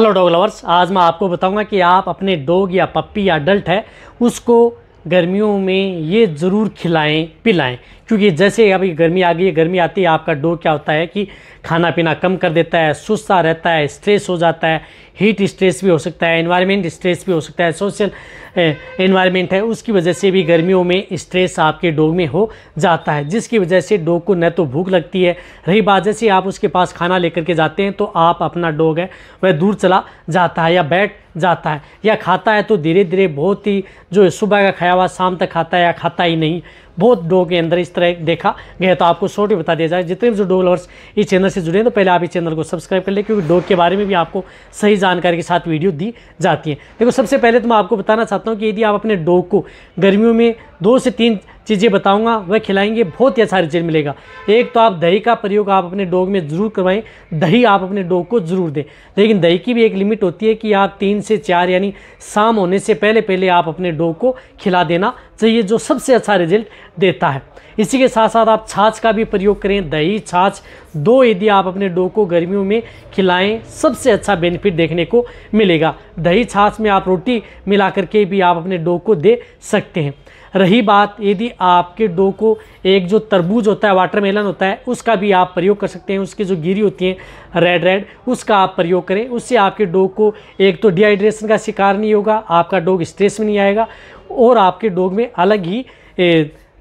Hello dog lovers, आज मैं आपको बताऊंगा कि आप अपने डॉग या पप्पी या अडल्ट है उसको गर्मियों में ये ज़रूर खिलाएं पिलाएं, क्योंकि जैसे अभी गर्मी आ गई है, गर्मी आती है आपका डॉग क्या होता है कि खाना पीना कम कर देता है, सुस्ता रहता है, स्ट्रेस हो जाता है, हीट स्ट्रेस भी हो सकता है, एनवायरनमेंट स्ट्रेस भी हो सकता है, सोशल एनवायरनमेंट है उसकी वजह से भी गर्मियों में स्ट्रेस आपके डॉग में हो जाता है, जिसकी वजह से डॉग को न तो भूख लगती है। रही बात जैसे आप उसके पास खाना लेकर के जाते हैं तो आप अपना डॉग है वह दूर चला जाता है या बैठ जाता है या खाता है तो धीरे धीरे बहुत ही जो सुबह का खाया हुआ शाम तक खाता है या खाता ही नहीं, बहुत डॉग के अंदर इस तरह देखा गया। तो आपको शॉर्ट में बता दिया जाए, जितने भी जो डॉग लवर्स इस चैनल से जुड़े हैं तो पहले आप इस चैनल को सब्सक्राइब कर लें, क्योंकि डॉग के बारे में भी आपको सही जानकारी के साथ वीडियो दी जाती है। देखो, सबसे पहले तो मैं आपको बताना चाहता हूँ कि यदि आप अपने डॉग को गर्मियों में 2 से 3 चीज़ें बताऊंगा वह खिलाएंगे, बहुत ही अच्छा रिजल्ट मिलेगा। एक तो आप दही का प्रयोग आप अपने डॉग में ज़रूर करवाएं, दही आप अपने डॉग को ज़रूर दें, लेकिन दही की भी एक लिमिट होती है कि आप 3 से 4 यानी शाम होने से पहले पहले आप अपने डॉग को खिला देना चाहिए, जो सबसे अच्छा रिजल्ट देता है। इसी के साथ साथ आप छाछ का भी प्रयोग करें, दही छाछ 2 यदि आप अपने डॉग को गर्मियों में खिलाएं सबसे अच्छा बेनिफिट देखने को मिलेगा। दही छाछ में आप रोटी मिला करके भी आप अपने डॉग को दे सकते हैं। रही बात यदि आपके डॉग को एक जो तरबूज होता है, वाटरमेलन होता है, उसका भी आप प्रयोग कर सकते हैं, उसकी जो गिरी होती है रेड उसका आप प्रयोग करें, उससे आपके डॉग को एक तो डिहाइड्रेशन का शिकार नहीं होगा, आपका डॉग स्ट्रेस में नहीं आएगा और आपके डॉग में अलग ही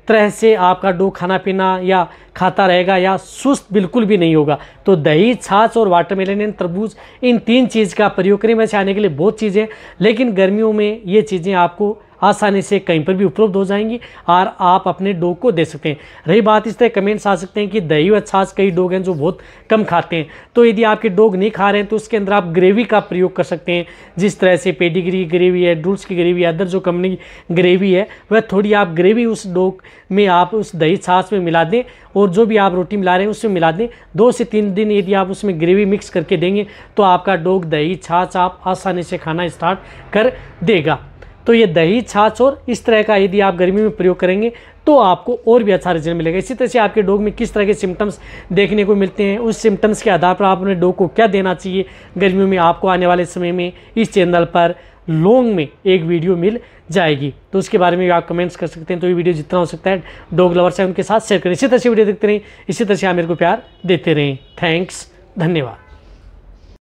तरह से आपका डॉग खाना पीना या खाता रहेगा या सुस्त बिल्कुल भी नहीं होगा। तो दही छाछ और वाटरमेलन एंड तरबूज इन 3 चीज़ का प्रयोग करें। वैसे आने के लिए बहुत चीज़ें, लेकिन गर्मियों में ये चीज़ें आपको आसानी से कहीं पर भी उपलब्ध हो जाएंगी और आप अपने डॉग को दे सकते हैं। रही बात, इस तरह कमेंट्स आ सकते हैं कि दही और छाछ कई डॉग हैं जो बहुत कम खाते हैं, तो यदि आपके डॉग नहीं खा रहे हैं तो उसके अंदर आप ग्रेवी का प्रयोग कर सकते हैं, जिस तरह से पेडिग्री ग्रेवी है, डूल्स की ग्रेवी, अदर जो कंपनी ग्रेवी है वह थोड़ी आप ग्रेवी उस डॉग में आप उस दही छाछ में मिला दें और जो भी आप रोटी मिला रहे हैं उसमें मिला दें। 2 से 3 दिन यदि आप उसमें ग्रेवी मिक्स करके देंगे तो आपका डॉग दही छाछ आप आसानी से खाना स्टार्ट कर देगा। तो ये दही छाछ और इस तरह का यदि आप गर्मी में प्रयोग करेंगे तो आपको और भी अच्छा रिजल्ट मिलेगा। इसी तरह से आपके डॉग में किस तरह के सिम्टम्स देखने को मिलते हैं, उस सिम्टम्स के आधार पर आप अपने डॉग को क्या देना चाहिए गर्मियों में, आपको आने वाले समय में इस चैनल पर लॉन्ग में एक वीडियो मिल जाएगी, तो उसके बारे में भी आप कमेंट्स कर सकते हैं। तो ये वीडियो जितना हो सकता है डॉग लवर्स हैं उनके साथ शेयर करें, इसी तरह से वीडियो देखते रहें, इसी तरह से आप मेरे को प्यार देते रहें। थैंक्स, धन्यवाद।